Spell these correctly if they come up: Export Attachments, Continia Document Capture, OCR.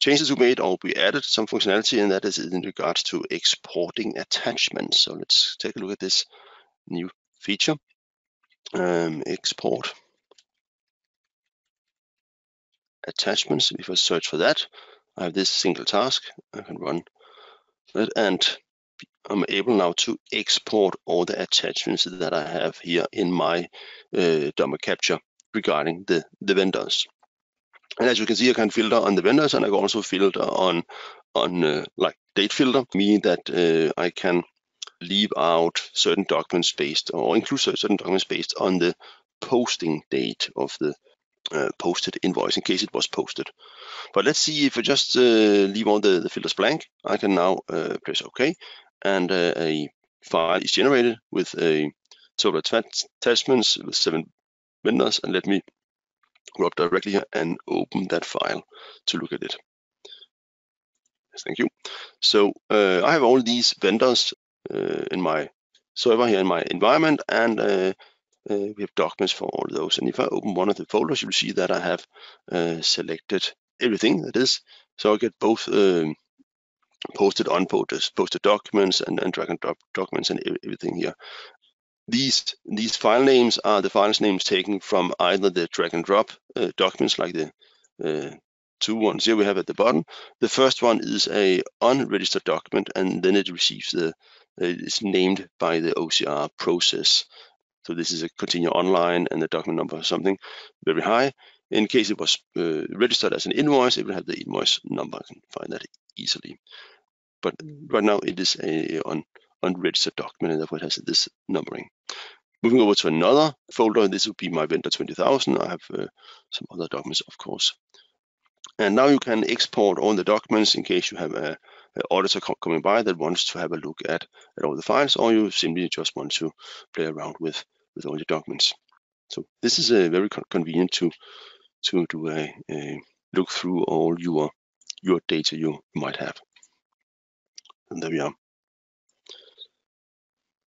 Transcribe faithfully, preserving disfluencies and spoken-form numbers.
changes we made, or we added some functionality, and that is in regards to exporting attachments. So let's take a look at this new feature, um, export attachments. If I search for that, I have this single task. I can run that, and I'm able now to export all the attachments that I have here in my uh, document capture regarding the, the vendors. And as you can see, I can filter on the vendors, and I can also filter on on uh, like date filter, meaning that uh, I can leave out certain documents based, or include certain documents based on the posting date of the uh, posted invoice in case it was posted. But let's see, if I just uh, leave all the, the filters blank, I can now uh, press OK, and uh, a file is generated with a total attachments with seven vendors, and let me go up directly here and open that file to look at it. Yes, thank you. So uh, I have all these vendors uh, in my server here in my environment, and uh, uh, we have documents for all those. And if I open one of the folders, you'll see that I have uh, selected everything that is. So I get both um, posted, unposted, posted documents, and, and drag and drop documents, and everything here. These these file names are the file names taken from either the drag and drop uh, documents, like the uh, two ones here we have at the bottom. The first one is a unregistered document, and then it receives the uh, it's named by the O C R process. So this is a Continia Online, and the document number is something very high. In case it was uh, registered as an invoice, it will have the invoice number. I can find that easily. But right now it is a on. unregistered document, and therefore it has this numbering. Moving over to another folder, this would be my vendor twenty thousand. I have uh, some other documents, of course. And now you can export all the documents in case you have an auditor coming by that wants to have a look at, at all the files, or you simply just want to play around with, with all your documents. So this is uh, very con convenient to, to do a, a look through all your, your data you might have. And there we are.